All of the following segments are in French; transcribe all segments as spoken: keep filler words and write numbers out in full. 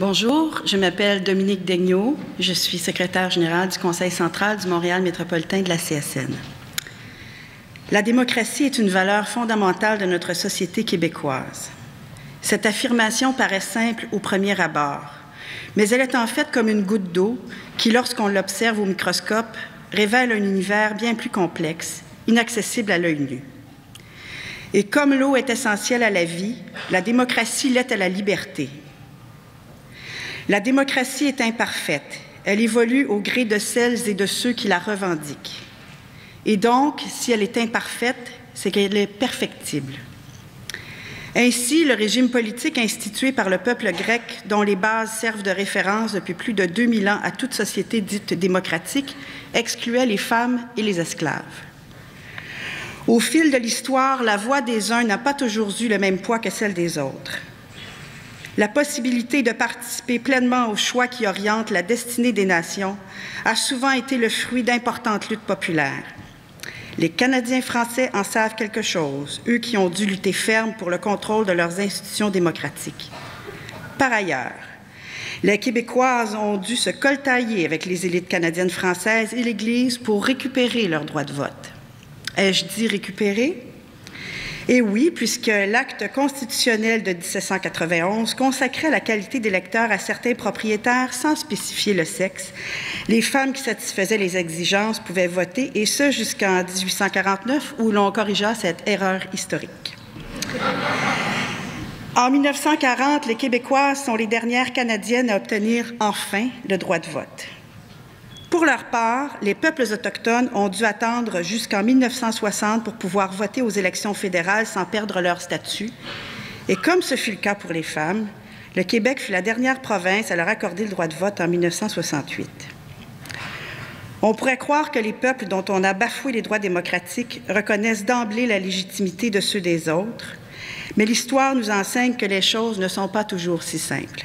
Bonjour, je m'appelle Dominique Daigneault, je suis secrétaire générale du Conseil central du Montréal métropolitain de la C S N. La démocratie est une valeur fondamentale de notre société québécoise. Cette affirmation paraît simple au premier abord, mais elle est en fait comme une goutte d'eau qui, lorsqu'on l'observe au microscope, révèle un univers bien plus complexe, inaccessible à l'œil nu. Et comme l'eau est essentielle à la vie, la démocratie l'est à la liberté. La démocratie est imparfaite. Elle évolue au gré de celles et de ceux qui la revendiquent. Et donc, si elle est imparfaite, c'est qu'elle est perfectible. Ainsi, le régime politique institué par le peuple grec, dont les bases servent de référence depuis plus de deux mille ans à toute société dite démocratique, excluait les femmes et les esclaves. Au fil de l'histoire, la voix des uns n'a pas toujours eu le même poids que celle des autres. La possibilité de participer pleinement aux choix qui orientent la destinée des nations a souvent été le fruit d'importantes luttes populaires. Les Canadiens-Français en savent quelque chose, eux qui ont dû lutter ferme pour le contrôle de leurs institutions démocratiques. Par ailleurs, les Québécoises ont dû se coltailler avec les élites canadiennes françaises et l'Église pour récupérer leur droit de vote. Ai-je dit « récupérer » ? Et oui, puisque l'acte constitutionnel de mille sept cent quatre-vingt-onze consacrait la qualité d'électeur à certains propriétaires sans spécifier le sexe, les femmes qui satisfaisaient les exigences pouvaient voter, et ce jusqu'en mille huit cent quarante-neuf, où l'on corrigea cette erreur historique. En mille neuf cent quarante, les Québécoises sont les dernières Canadiennes à obtenir enfin le droit de vote. Pour leur part, les peuples autochtones ont dû attendre jusqu'en mille neuf cent soixante pour pouvoir voter aux élections fédérales sans perdre leur statut. Et comme ce fut le cas pour les femmes, le Québec fut la dernière province à leur accorder le droit de vote en mille neuf cent soixante-huit. On pourrait croire que les peuples dont on a bafoué les droits démocratiques reconnaissent d'emblée la légitimité de ceux des autres, mais l'histoire nous enseigne que les choses ne sont pas toujours si simples.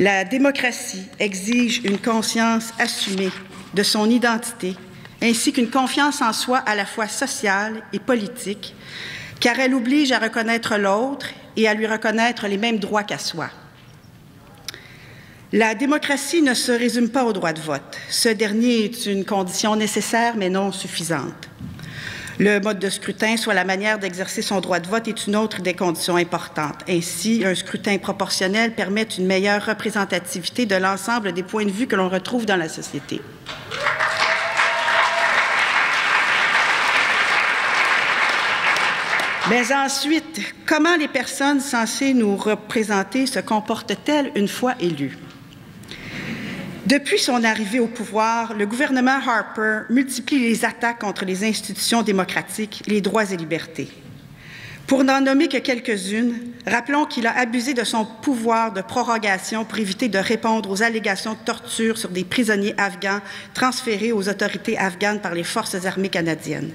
La démocratie exige une conscience assumée de son identité, ainsi qu'une confiance en soi à la fois sociale et politique, car elle oblige à reconnaître l'autre et à lui reconnaître les mêmes droits qu'à soi. La démocratie ne se résume pas au droit de vote. Ce dernier est une condition nécessaire, mais non suffisante. Le mode de scrutin, soit la manière d'exercer son droit de vote, est une autre des conditions importantes. Ainsi, un scrutin proportionnel permet une meilleure représentativité de l'ensemble des points de vue que l'on retrouve dans la société. Mais ensuite, comment les personnes censées nous représenter se comportent-elles une fois élues? Depuis son arrivée au pouvoir, le gouvernement Harper multiplie les attaques contre les institutions démocratiques, les droits et libertés. Pour n'en nommer que quelques-unes, rappelons qu'il a abusé de son pouvoir de prorogation pour éviter de répondre aux allégations de torture sur des prisonniers afghans transférés aux autorités afghanes par les forces armées canadiennes.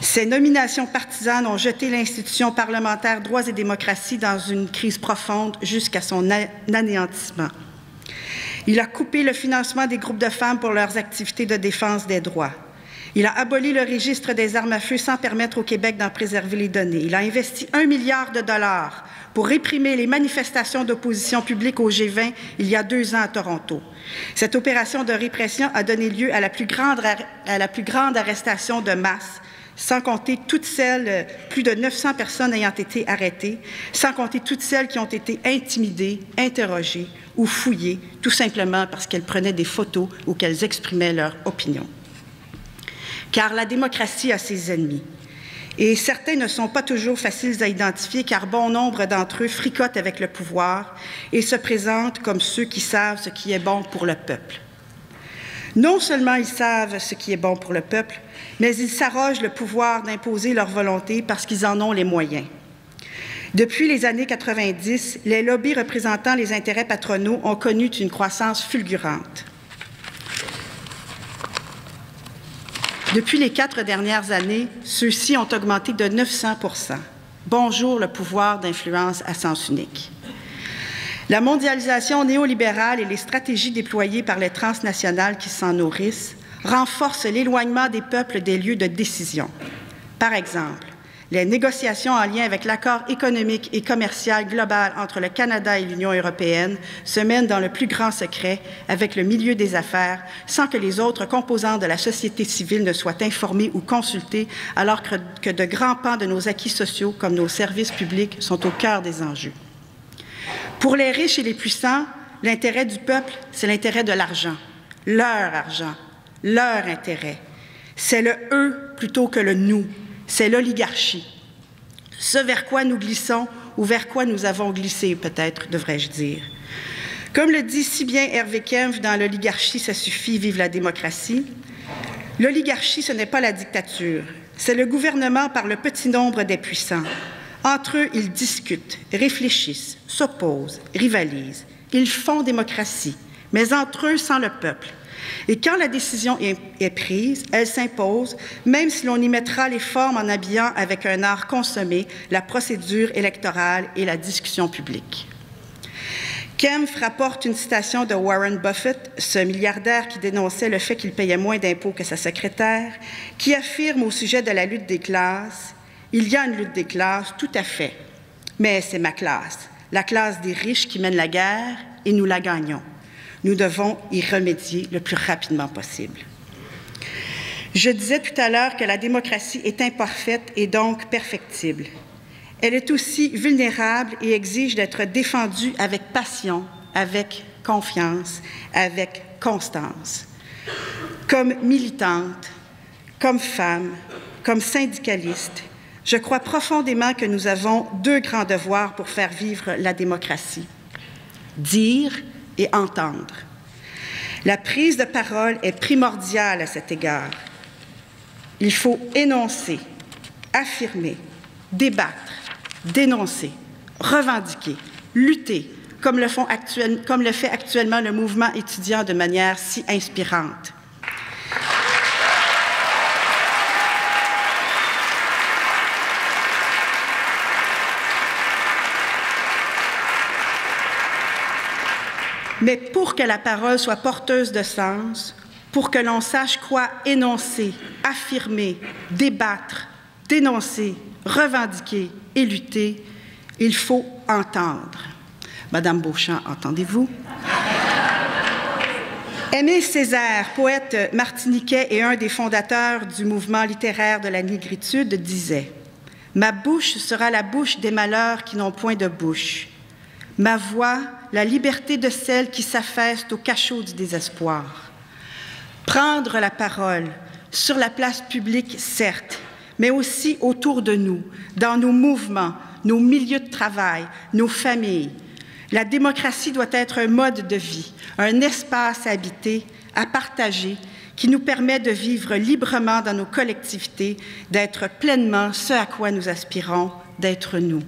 Ces nominations partisanes ont jeté l'institution parlementaire Droits et démocratie dans une crise profonde jusqu'à son anéantissement. Il a coupé le financement des groupes de femmes pour leurs activités de défense des droits. Il a aboli le registre des armes à feu sans permettre au Québec d'en préserver les données. Il a investi un milliard de dollars pour réprimer les manifestations d'opposition publique au G vingt il y a deux ans à Toronto. Cette opération de répression a donné lieu à la plus grande, à la plus grande arrestation de masse, sans compter toutes celles, plus de neuf cents personnes ayant été arrêtées, sans compter toutes celles qui ont été intimidées, interrogées ou fouillées, tout simplement parce qu'elles prenaient des photos ou qu'elles exprimaient leur opinion. Car la démocratie a ses ennemis, et certains ne sont pas toujours faciles à identifier, car bon nombre d'entre eux fricotent avec le pouvoir et se présentent comme ceux qui savent ce qui est bon pour le peuple. Non seulement ils savent ce qui est bon pour le peuple, mais ils s'arrogent le pouvoir d'imposer leur volonté parce qu'ils en ont les moyens. Depuis les années quatre-vingt-dix, les lobbies représentant les intérêts patronaux ont connu une croissance fulgurante. Depuis les quatre dernières années, ceux-ci ont augmenté de neuf cents pour cent. Bonjour le pouvoir d'influence à sens unique. La mondialisation néolibérale et les stratégies déployées par les transnationales qui s'en nourrissent renforcent l'éloignement des peuples des lieux de décision. Par exemple, Les négociations en lien avec l'accord économique et commercial global entre le Canada et l'Union européenne se mènent dans le plus grand secret avec le milieu des affaires, sans que les autres composants de la société civile ne soient informés ou consultés, alors que, que de grands pans de nos acquis sociaux, comme nos services publics, sont au cœur des enjeux. Pour les riches et les puissants, l'intérêt du peuple, c'est l'intérêt de l'argent, leur argent, leur intérêt. C'est le « eux » plutôt que le « nous », c'est l'oligarchie. Ce vers quoi nous glissons ou vers quoi nous avons glissé, peut-être, devrais-je dire. Comme le dit si bien Hervé Kempf dans « L'oligarchie, ça suffit, vive la démocratie », l'oligarchie, ce n'est pas la dictature, c'est le gouvernement par le petit nombre des puissants. Entre eux, ils discutent, réfléchissent, s'opposent, rivalisent. Ils font démocratie, mais entre eux sans le peuple. Et quand la décision est, est prise, elle s'impose, même si l'on y mettra les formes en habillant avec un art consommé la procédure électorale et la discussion publique. Kempf rapporte une citation de Warren Buffett, ce milliardaire qui dénonçait le fait qu'il payait moins d'impôts que sa secrétaire, qui affirme au sujet de la lutte des classes, « Il y a une lutte des classes, tout à fait, mais c'est ma classe. » La classe des riches qui mène la guerre, et nous la gagnons. Nous devons y remédier le plus rapidement possible. Je disais tout à l'heure que la démocratie est imparfaite et donc perfectible. Elle est aussi vulnérable et exige d'être défendue avec passion, avec confiance, avec constance. Comme militante, comme femme, comme syndicaliste, je crois profondément que nous avons deux grands devoirs pour faire vivre la démocratie. Dire et entendre. La prise de parole est primordiale à cet égard. Il faut énoncer, affirmer, débattre, dénoncer, revendiquer, lutter, comme le font actuel, comme le fait actuellement le mouvement étudiant de manière si inspirante. Mais pour que la parole soit porteuse de sens, pour que l'on sache quoi énoncer, affirmer, débattre, dénoncer, revendiquer et lutter, il faut entendre. Madame Beauchamp, entendez-vous? Aimé Césaire, poète martiniquais et un des fondateurs du mouvement littéraire de la négritude, disait « Ma bouche sera la bouche des malheurs qui n'ont point de bouche. Ma voix, la liberté de celles qui s'affaissent au cachot du désespoir. » Prendre la parole sur la place publique, certes, mais aussi autour de nous, dans nos mouvements, nos milieux de travail, nos familles. La démocratie doit être un mode de vie, un espace à habiter, à partager, qui nous permet de vivre librement dans nos collectivités, d'être pleinement ce à quoi nous aspirons, d'être nous.